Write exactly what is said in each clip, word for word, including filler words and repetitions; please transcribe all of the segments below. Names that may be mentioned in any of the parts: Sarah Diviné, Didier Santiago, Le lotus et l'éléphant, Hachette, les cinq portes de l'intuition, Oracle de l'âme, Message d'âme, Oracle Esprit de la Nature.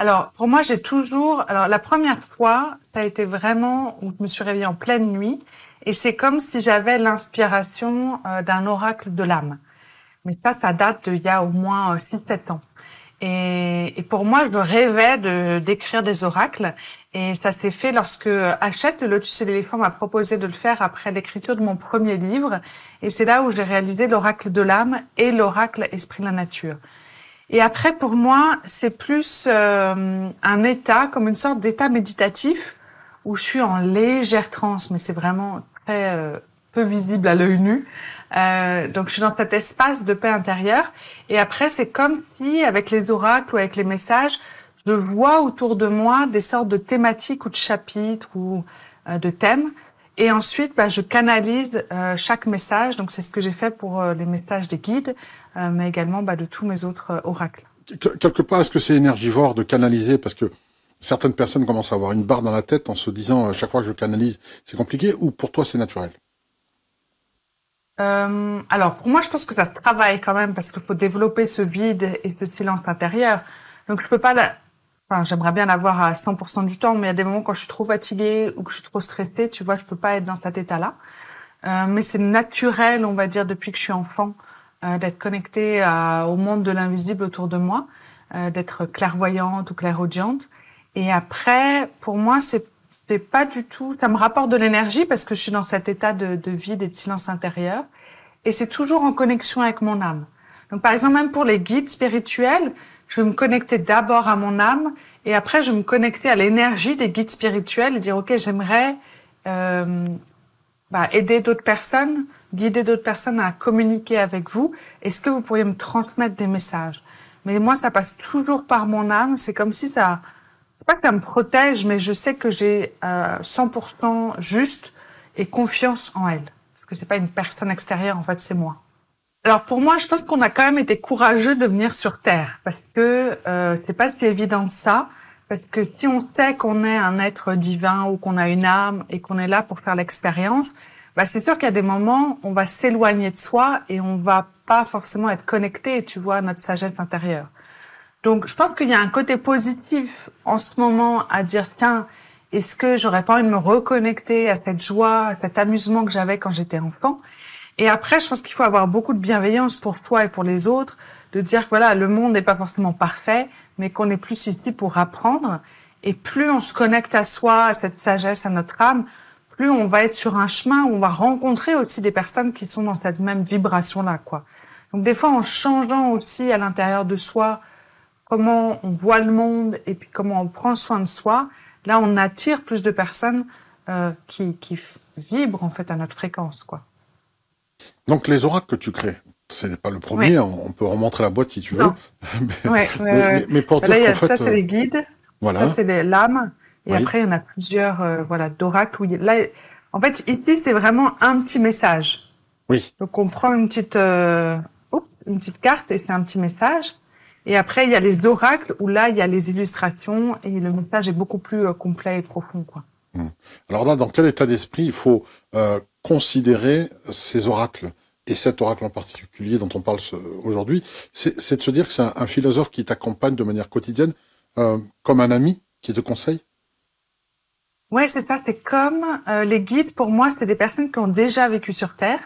Alors, pour moi, j'ai toujours... Alors, la première fois, ça a été vraiment où je me suis réveillée en pleine nuit. Et c'est comme si j'avais l'inspiration euh, d'un oracle de l'âme. Mais ça, ça date d'il y a au moins euh, six sept ans. Et, et pour moi, je rêvais de d'écrire des oracles. Et ça s'est fait lorsque Hachette, Le lotus et l'éléphant, m'a proposé de le faire après l'écriture de mon premier livre. Et c'est là où j'ai réalisé l'oracle de l'âme et l'oracle Esprit de la Nature. Et après, pour moi, c'est plus euh, un état, comme une sorte d'état méditatif, où je suis en légère transe, mais c'est vraiment très euh, peu visible à l'œil nu. Euh, donc, je suis dans cet espace de paix intérieure. Et après, c'est comme si, avec les oracles ou avec les messages, je vois autour de moi des sortes de thématiques ou de chapitres ou euh, de thèmes. Et ensuite, bah, je canalise euh, chaque message. Donc, c'est ce que j'ai fait pour euh, les messages des guides, euh, mais également bah, de tous mes autres euh, oracles. Quelque part, est-ce que c'est énergivore de canaliser? Parce que certaines personnes commencent à avoir une barre dans la tête en se disant, à chaque fois que je canalise, c'est compliqué, ou pour toi, c'est naturel? Euh, alors, pour moi, je pense que ça se travaille quand même, parce qu'il faut développer ce vide et ce silence intérieur. Donc, je peux pas... La... Enfin, j'aimerais bien l'avoir à cent pour cent du temps, mais il y a des moments quand je suis trop fatiguée ou que je suis trop stressée, tu vois, je peux pas être dans cet état-là. Euh, mais c'est naturel, on va dire, depuis que je suis enfant, euh, d'être connectée à, au monde de l'invisible autour de moi, euh, d'être clairvoyante ou clairaudiente. Et après, pour moi, c'est c'est pas du tout... Ça me rapporte de l'énergie parce que je suis dans cet état de, de vide et de silence intérieur. Et c'est toujours en connexion avec mon âme. Donc, par exemple, même pour les guides spirituels, je vais me connecter d'abord à mon âme et après, je vais me connecter à l'énergie des guides spirituels et dire, OK, j'aimerais euh, bah, aider d'autres personnes, guider d'autres personnes à communiquer avec vous. Est-ce que vous pourriez me transmettre des messages? Mais moi, ça passe toujours par mon âme. C'est comme si ça... C'est pas que ça me protège, mais je sais que j'ai euh, cent pour cent juste et confiance en elle. Parce que c'est pas une personne extérieure, en fait, c'est moi. Alors pour moi, je pense qu'on a quand même été courageux de venir sur Terre, parce que euh, c'est pas si évident que ça. Parce que si on sait qu'on est un être divin ou qu'on a une âme et qu'on est là pour faire l'expérience, bah c'est sûr qu'il y a des moments où on va s'éloigner de soi et on va pas forcément être connecté, tu vois, à notre sagesse intérieure. Donc, je pense qu'il y a un côté positif en ce moment à dire, tiens, est-ce que j'aurais pas envie de me reconnecter à cette joie, à cet amusement que j'avais quand j'étais enfant? Et après, je pense qu'il faut avoir beaucoup de bienveillance pour soi et pour les autres, de dire que voilà, le monde n'est pas forcément parfait, mais qu'on est plus ici pour apprendre. Et plus on se connecte à soi, à cette sagesse, à notre âme, plus on va être sur un chemin où on va rencontrer aussi des personnes qui sont dans cette même vibration-là, quoi. Donc, des fois, en changeant aussi à l'intérieur de soi, comment on voit le monde et puis comment on prend soin de soi, là, on attire plus de personnes euh, qui, qui vibrent, en fait, à notre fréquence, quoi. Donc, les oracles que tu crées, ce n'est pas le premier, oui. On peut remontrer la boîte si tu veux. mais, ouais, mais, mais, mais pour dire qu'en fait... Ça, c'est les guides, voilà. Ça, c'est l'âme, et oui. Après, il y en a plusieurs euh, voilà, d'oracles. Là, en fait, ici, c'est vraiment un petit message. Oui. Donc, on prend une petite, euh, oups, une petite carte et c'est un petit message. Et après, il y a les oracles où là, il y a les illustrations et le message est beaucoup plus euh, complet et profond, quoi. Mmh. Alors là, dans quel état d'esprit il faut euh, considérer ces oracles et cet oracle en particulier dont on parle aujourd'hui? C'est de se dire que c'est un, un philosophe qui t'accompagne de manière quotidienne, euh, comme un ami qui te conseille? Oui, c'est ça. C'est comme euh, les guides, pour moi, c'est des personnes qui ont déjà vécu sur Terre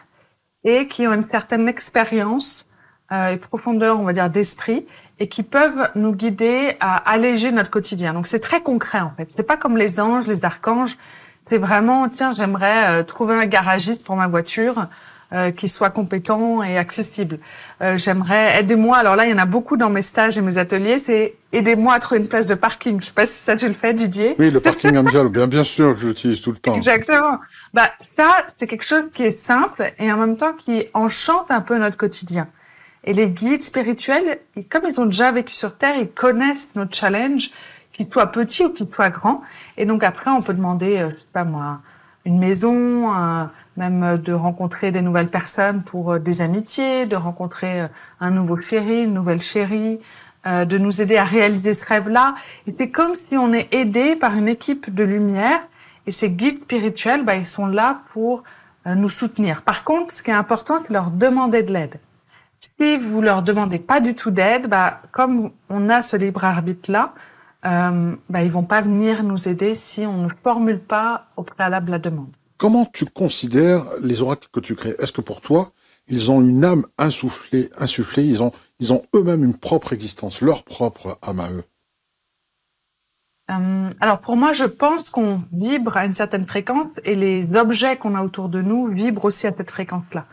et qui ont une certaine expérience euh, et profondeur, on va dire, d'esprit, et qui peuvent nous guider à alléger notre quotidien. Donc c'est très concret en fait. C'est pas comme les anges, les archanges. C'est vraiment tiens, j'aimerais euh, trouver un garagiste pour ma voiture euh, qui soit compétent et accessible. Euh, j'aimerais aidez-moi. Alors là, il y en a beaucoup dans mes stages et mes ateliers. C'est aidez-moi à trouver une place de parking. Je sais pas si ça tu le fais, Didier. Oui, le parking angel. Bien bien sûr que je l'utilise tout le temps. Exactement. Bah ça, c'est quelque chose qui est simple et en même temps qui enchante un peu notre quotidien. Et les guides spirituels, comme ils ont déjà vécu sur Terre, ils connaissent nos challenges, qu'ils soient petits ou qu'ils soient grands. Et donc après, on peut demander, je sais pas moi, une maison, un, même de rencontrer des nouvelles personnes pour des amitiés, de rencontrer un nouveau chéri, une nouvelle chérie, euh, de nous aider à réaliser ce rêve-là. Et c'est comme si on est aidé par une équipe de lumière. Et ces guides spirituels, bah, ils sont là pour euh, nous soutenir. Par contre, ce qui est important, c'est leur demander de l'aide. Si vous leur demandez pas du tout d'aide, bah, comme on a ce libre arbitre-là, euh, ben, ils ne vont pas venir nous aider si on ne formule pas au préalable la demande. Comment tu considères les oracles que tu crées? Est-ce que pour toi, ils ont une âme insufflée, insufflée ils ont, ils ont eux-mêmes une propre existence, leur propre âme à eux? Euh, alors pour moi, je pense qu'on vibre à une certaine fréquence et les objets qu'on a autour de nous vibrent aussi à cette fréquence-là.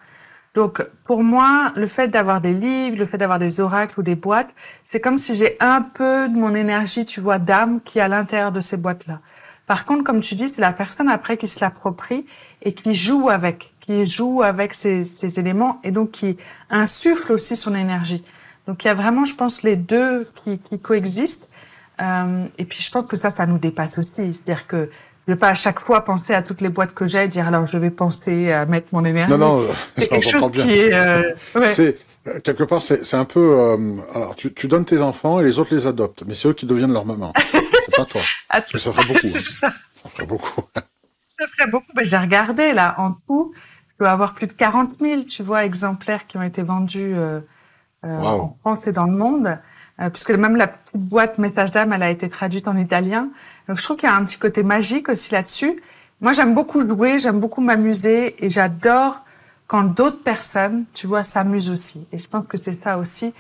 Donc pour moi, le fait d'avoir des livres, le fait d'avoir des oracles ou des boîtes, c'est comme si j'ai un peu de mon énergie, tu vois, d'âme qui est à l'intérieur de ces boîtes-là. Par contre, comme tu dis, c'est la personne après qui se l'approprie et qui joue avec, qui joue avec ces, ces éléments et donc qui insuffle aussi son énergie. Donc il y a vraiment, je pense, les deux qui, qui coexistent. Euh, et puis, je pense que ça, ça nous dépasse aussi. C'est-à-dire que je ne vais pas à chaque fois penser à toutes les boîtes que j'ai et dire, alors, je vais penser à mettre mon énergie. Non, non, c'est quelque chose qui est... Euh... Ouais. Quelque part, c'est un peu... Euh, alors, tu, tu donnes tes enfants et les autres les adoptent, mais c'est eux qui deviennent leur maman. C'est pas toi. Parce que ça ferait beaucoup. Ça. Hein. Ça ferait beaucoup. Ça ferait beaucoup. Ben, j'ai regardé, là, en tout, je dois avoir plus de quarante mille, tu vois, exemplaires qui ont été vendus euh, euh, wow. en France et dans le monde. Puisque même la petite boîte Message d'âme, elle a été traduite en italien. Donc, je trouve qu'il y a un petit côté magique aussi là-dessus. Moi, j'aime beaucoup jouer, j'aime beaucoup m'amuser et j'adore quand d'autres personnes, tu vois, s'amusent aussi. Et je pense que c'est ça aussi,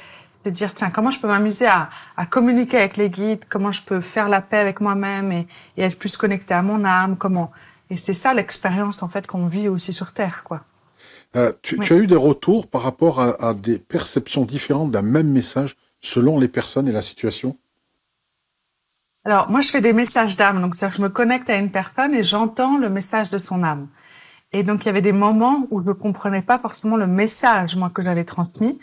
c'est de dire, tiens, comment je peux m'amuser à, à communiquer avec les guides, comment je peux faire la paix avec moi-même et, et être plus connecté à mon âme, comment. Et c'est ça l'expérience, en fait, qu'on vit aussi sur Terre, quoi. Euh, tu, oui. tu as eu des retours par rapport à, à des perceptions différentes d'un même message selon les personnes et la situation? Alors, moi, je fais des messages d'âme. Donc, c'est-à-dire que je me connecte à une personne et j'entends le message de son âme. Et donc, il y avait des moments où je ne comprenais pas forcément le message, moi, que j'avais transmis.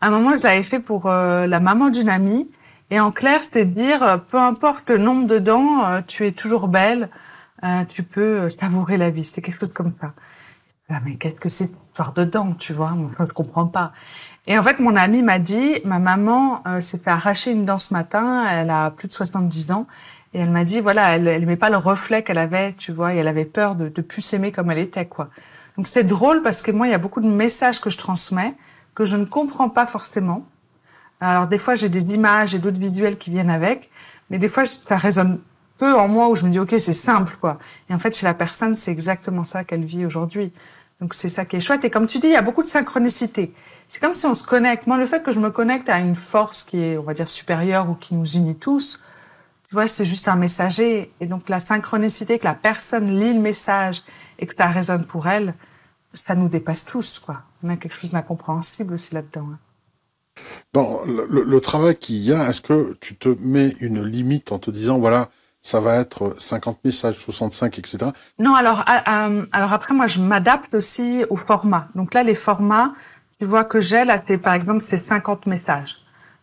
À un moment, je l'avais fait pour euh, la maman d'une amie. Et en clair, c'était de dire, euh, peu importe le nombre de dents, euh, tu es toujours belle, euh, tu peux savourer la vie. C'était quelque chose comme ça. Ah, mais qu'est-ce que c'est cette histoire de dents, tu vois? Enfin, je comprends pas. Et en fait, mon amie m'a dit, ma maman euh, s'est fait arracher une dent ce matin, elle a plus de soixante-dix ans, et elle m'a dit, voilà, elle n'aimait pas le reflet qu'elle avait, tu vois, et elle avait peur de ne plus s'aimer comme elle était, quoi. Donc c'est drôle parce que moi, il y a beaucoup de messages que je transmets, que je ne comprends pas forcément. Alors des fois, j'ai des images et d'autres visuels qui viennent avec, mais des fois, ça résonne peu en moi où je me dis, ok, c'est simple, quoi. Et en fait, chez la personne, c'est exactement ça qu'elle vit aujourd'hui. Donc c'est ça qui est chouette. Et comme tu dis, il y a beaucoup de synchronicité. C'est comme si on se connecte. Moi, le fait que je me connecte à une force qui est, on va dire, supérieure ou qui nous unit tous, tu vois, c'est juste un messager. Et donc la synchronicité, que la personne lit le message et que ça résonne pour elle, ça nous dépasse tous, quoi. On a quelque chose d'incompréhensible aussi là-dedans. Hein. Bon, le, le travail qu'il y a, est-ce que tu te mets une limite en te disant, voilà, ça va être cinquante messages, soixante-cinq, et cetera. Non, alors, euh, alors après, moi, je m'adapte aussi au format. Donc là, les formats, tu vois que j'ai, là, c'est par exemple, c'est cinquante messages.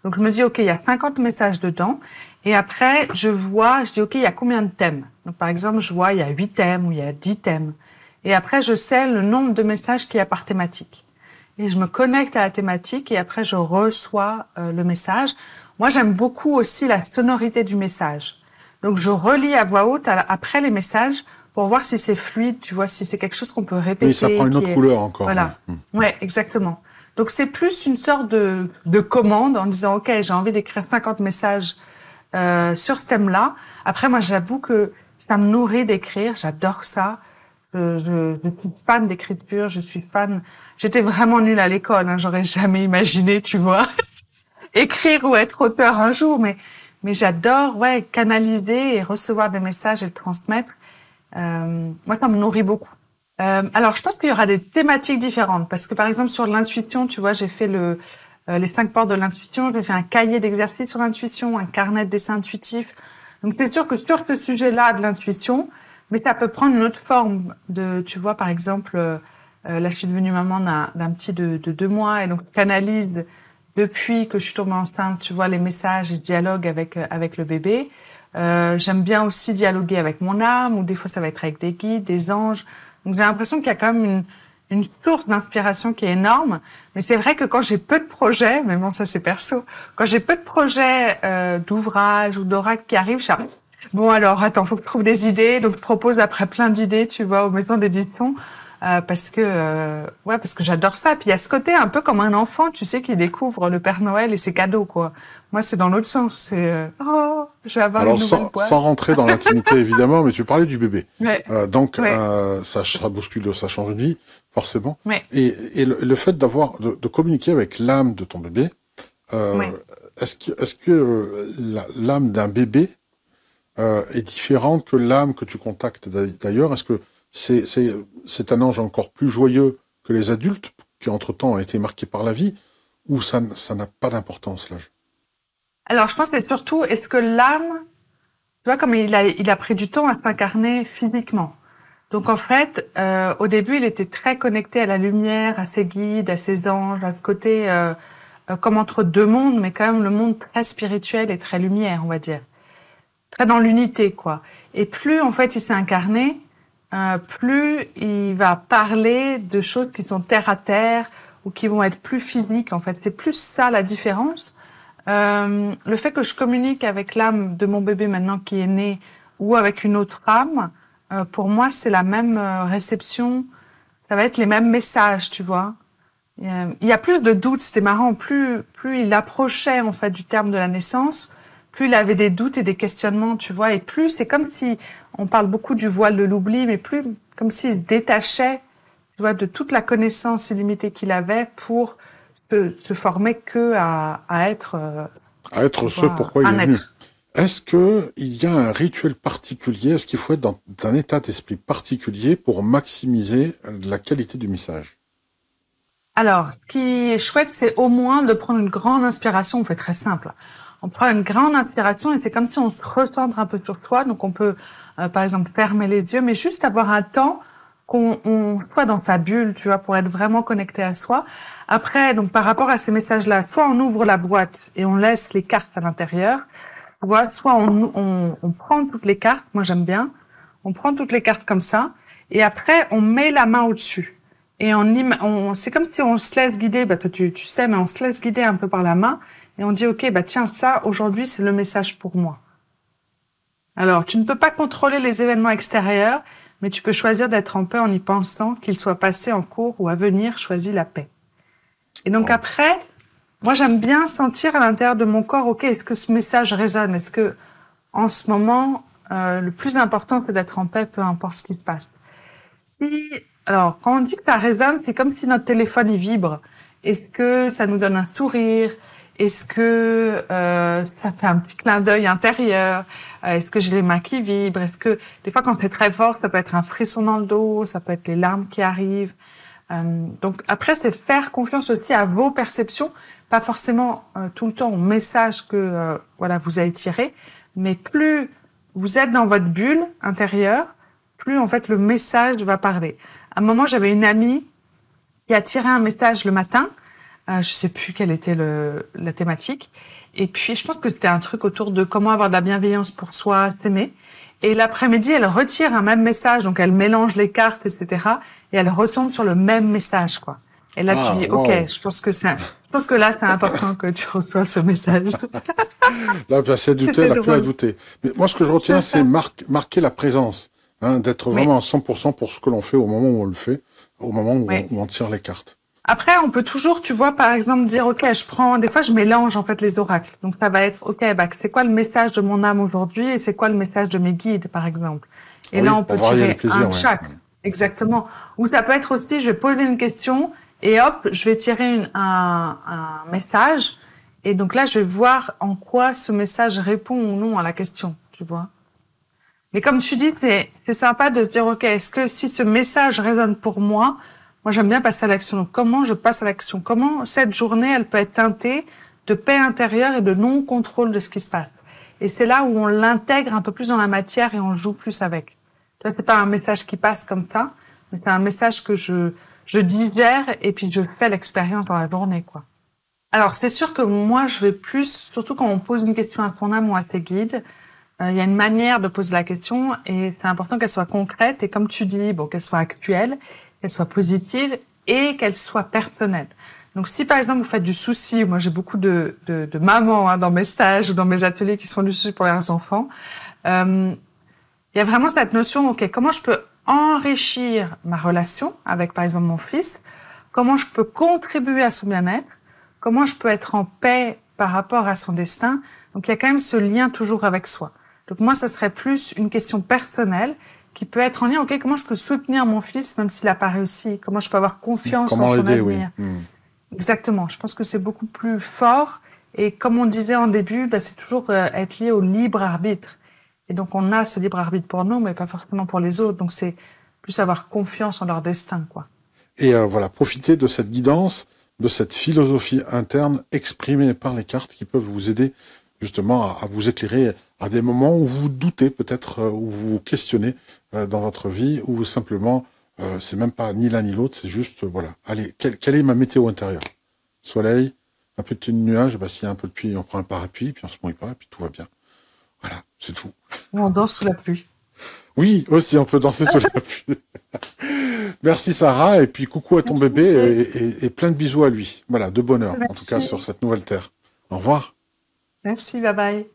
Donc je me dis, ok, il y a cinquante messages dedans. Et après, je vois, je dis, ok, il y a combien de thèmes? Donc par exemple, je vois, il y a huit thèmes ou il y a dix thèmes. Et après, je sais le nombre de messages qu'il y a par thématique. Et je me connecte à la thématique et après, je reçois euh, le message. Moi, j'aime beaucoup aussi la sonorité du message. Donc, je relis à voix haute après les messages pour voir si c'est fluide, tu vois, si c'est quelque chose qu'on peut répéter. Et ça prend une autre est... couleur encore. Voilà, ouais, ouais exactement. Donc, c'est plus une sorte de, de commande en disant, ok, j'ai envie d'écrire cinquante messages euh, sur ce thème-là. Après, moi, j'avoue que ça me nourrit d'écrire, j'adore ça. Je, je, je suis fan d'écriture, je suis fan... J'étais vraiment nulle à l'école, hein, j'aurais jamais imaginé, tu vois, écrire ou être auteur un jour, mais... Mais j'adore, ouais, canaliser et recevoir des messages et le transmettre. Euh, moi, ça me nourrit beaucoup. Euh, alors, je pense qu'il y aura des thématiques différentes. Parce que, par exemple, sur l'intuition, tu vois, j'ai fait le, euh, les cinq portes de l'intuition. J'ai fait un cahier d'exercices sur l'intuition, un carnet de dessins intuitifs. Donc, c'est sûr que sur ce sujet-là de l'intuition, mais ça peut prendre une autre forme de, tu vois, par exemple, euh, là, je suis devenue maman d'un petit de, de deux mois et donc je canalise... Depuis que je suis tombée enceinte, tu vois, les messages et le dialogue avec, avec le bébé. Euh, J'aime bien aussi dialoguer avec mon âme, ou des fois ça va être avec des guides, des anges. Donc j'ai l'impression qu'il y a quand même une, une source d'inspiration qui est énorme. Mais c'est vrai que quand j'ai peu de projets, mais bon, ça c'est perso, quand j'ai peu de projets euh, d'ouvrages ou d'oracles qui arrivent, je suis à... bon alors, attends, faut que je trouve des idées, donc je propose après plein d'idées, tu vois, aux maisons d'édition. Euh, parce que euh, ouais, parce que j'adore ça. Puis il y a ce côté un peu comme un enfant, tu sais, qui découvre le Père Noël et ses cadeaux, quoi. Moi, c'est dans l'autre sens. C'est euh, oh, je vais avoir une nouvelle boîte. Alors sans rentrer dans l'intimité évidemment, mais tu parlais du bébé. Ouais. Euh, donc ouais. euh, ça, ça bouscule, ça change de vie forcément. Ouais. Et, et le, le fait d'avoir de, de communiquer avec l'âme de ton bébé, euh, ouais. est-ce que est-ce que euh, l'âme d'un bébé euh, est différente que l'âme que tu contactes d'ailleurs? Est-ce que C'est, c'est, c'est un ange encore plus joyeux que les adultes, qui entre-temps a été marqué par la vie, ou ça, ça n'a pas d'importance, l'âge? Alors, je pense que c'est surtout, est-ce que l'âme, tu vois, comme il a, il a pris du temps à s'incarner physiquement. Donc, en fait, euh, au début, il était très connecté à la lumière, à ses guides, à ses anges, à ce côté, euh, euh, comme entre deux mondes, mais quand même le monde très spirituel et très lumière, on va dire. Très dans l'unité, quoi. Et plus, en fait, il s'est incarné, Euh, plus il va parler de choses qui sont terre à terre ou qui vont être plus physiques, en fait. C'est plus ça la différence. Euh, le fait que je communique avec l'âme de mon bébé maintenant qui est né ou avec une autre âme, euh, pour moi, c'est la même euh, réception. Ça va être les mêmes messages, tu vois. Et, euh, il y a plus de doutes, c'était marrant. Plus, plus il approchait, en fait, du terme de la naissance, plus il avait des doutes et des questionnements, tu vois. Et plus, c'est comme si... On parle beaucoup du voile de l'oubli, mais plus comme s'il se détachait, tu vois, de toute la connaissance illimitée qu'il avait pour se, se former que à, à être, à être ce pourquoi il est venu. Est-ce que il y a un rituel particulier? Est-ce qu'il faut être dans un état d'esprit particulier pour maximiser la qualité du message? Alors, ce qui est chouette, c'est au moins de prendre une grande inspiration. On fait très simple. On prend une grande inspiration et c'est comme si on se recentre un peu sur soi. Donc, on peut Euh, par exemple, fermer les yeux, mais juste avoir un temps qu'on on soit dans sa bulle, tu vois, pour être vraiment connecté à soi. Après, donc par rapport à ces messages-là, soit on ouvre la boîte et on laisse les cartes à l'intérieur, soit soit on, on, on prend toutes les cartes, moi j'aime bien, on prend toutes les cartes comme ça, et après on met la main au-dessus. Et on, on c'est comme si on se laisse guider, bah toi tu, tu sais, mais on se laisse guider un peu par la main, et on dit, ok, bah tiens, ça, aujourd'hui c'est le message pour moi. Alors, tu ne peux pas contrôler les événements extérieurs, mais tu peux choisir d'être en paix en y pensant, qu'ils soient passés en cours ou à venir, choisis la paix. Et donc après, moi j'aime bien sentir à l'intérieur de mon corps, ok, est-ce que ce message résonne? Est-ce que en ce moment, euh, le plus important c'est d'être en paix, peu importe ce qui se passe. Si, alors, quand on dit que ça résonne, c'est comme si notre téléphone y vibre. Est-ce que ça nous donne un sourire? Est-ce que euh, ça fait un petit clin d'œil intérieur? euh, Est-ce que j'ai les mains qui vibrent? Est-ce que des fois, quand c'est très fort, ça peut être un frisson dans le dos, ça peut être les larmes qui arrivent. Euh, donc après, c'est faire confiance aussi à vos perceptions, pas forcément euh, tout le temps au message que euh, voilà vous avez tiré, mais plus vous êtes dans votre bulle intérieure, plus en fait le message va parler. À un moment, j'avais une amie qui a tiré un message le matin. Euh, je sais plus quelle était le, la thématique. Et puis, je pense que c'était un truc autour de comment avoir de la bienveillance pour soi, s'aimer. Et l'après-midi, elle retire un même message. Donc, elle mélange les cartes, et cetera. Et elle ressemble sur le même message, quoi. Et là, ah, tu dis, wow. OK, je pense que c'est, je pense que là, c'est important que tu reçois ce message. Là, si elle doutait, elle a plus à douter. Mais moi, ce que je retiens, c'est mar marquer la présence, hein, d'être vraiment oui. à cent pour cent pour ce que l'on fait au moment où on le fait, au moment où, oui. on, où on tire les cartes. Après, on peut toujours, tu vois, par exemple, dire, OK, je prends, des fois, je mélange, en fait, les oracles. Donc, ça va être, OK, bah, c'est quoi le message de mon âme aujourd'hui et c'est quoi le message de mes guides, par exemple. Et oui, là, on peut tirer plaisir, un de chaque. Ouais. Exactement. Ou ça peut être aussi, je vais poser une question et hop, je vais tirer une, un, un message. Et donc là, je vais voir en quoi ce message répond ou non à la question, tu vois. Mais comme tu dis, c'est sympa de se dire, OK, est-ce que si ce message résonne pour moi, moi, j'aime bien passer à l'action. Donc, comment je passe à l'action? Comment cette journée, elle peut être teintée de paix intérieure et de non-contrôle de ce qui se passe? Et c'est là où on l'intègre un peu plus dans la matière et on joue plus avec. Tu vois, c'est pas un message qui passe comme ça, mais c'est un message que je, je digère et puis je fais l'expérience dans la journée, quoi. Alors, c'est sûr que moi, je vais plus, surtout quand on pose une question à son âme ou à ses guides, euh, il y a une manière de poser la question et c'est important qu'elle soit concrète et comme tu dis, bon, qu'elle soit actuelle, qu'elle soit positive et qu'elle soit personnelle. Donc, si par exemple vous faites du souci, moi j'ai beaucoup de, de, de mamans hein, dans mes stages ou dans mes ateliers qui se font du souci pour leurs enfants, il euh, y a vraiment cette notion, ok, comment je peux enrichir ma relation avec, par exemple, mon fils, comment je peux contribuer à son bien-être, comment je peux être en paix par rapport à son destin. Donc, il y a quand même ce lien toujours avec soi. Donc, moi, ça serait plus une question personnelle qui peut être en lien, OK, comment je peux soutenir mon fils, même s'il n'a pas réussi, comment je peux avoir confiance en son avenir. Oui. Mmh. Exactement. Je pense que c'est beaucoup plus fort. Et comme on disait en début, bah, c'est toujours euh, être lié au libre arbitre. Et donc, on a ce libre arbitre pour nous, mais pas forcément pour les autres. Donc, c'est plus avoir confiance en leur destin, quoi. Et euh, voilà, profiter de cette guidance, de cette philosophie interne exprimée par les cartes qui peuvent vous aider justement à, à vous éclairer à des moments où vous doutez peut-être, euh, où vous vous questionnez euh, dans votre vie, ou simplement, euh, c'est même pas ni l'un ni l'autre, c'est juste, euh, voilà, allez, quelle, quelle est ma météo intérieure? Soleil, un petit nuage, bah, s'il y a un peu de pluie, on prend un parapluie, puis on se mouille pas, et puis tout va bien. Voilà, c'est tout. Ou on danse sous la pluie. Oui, aussi, on peut danser sous la pluie. Merci Sarah, et puis coucou à ton Merci bébé, et, et, et plein de bisous à lui. Voilà, de bonheur, Merci. En tout cas, sur cette nouvelle terre. Au revoir. Merci, bye bye.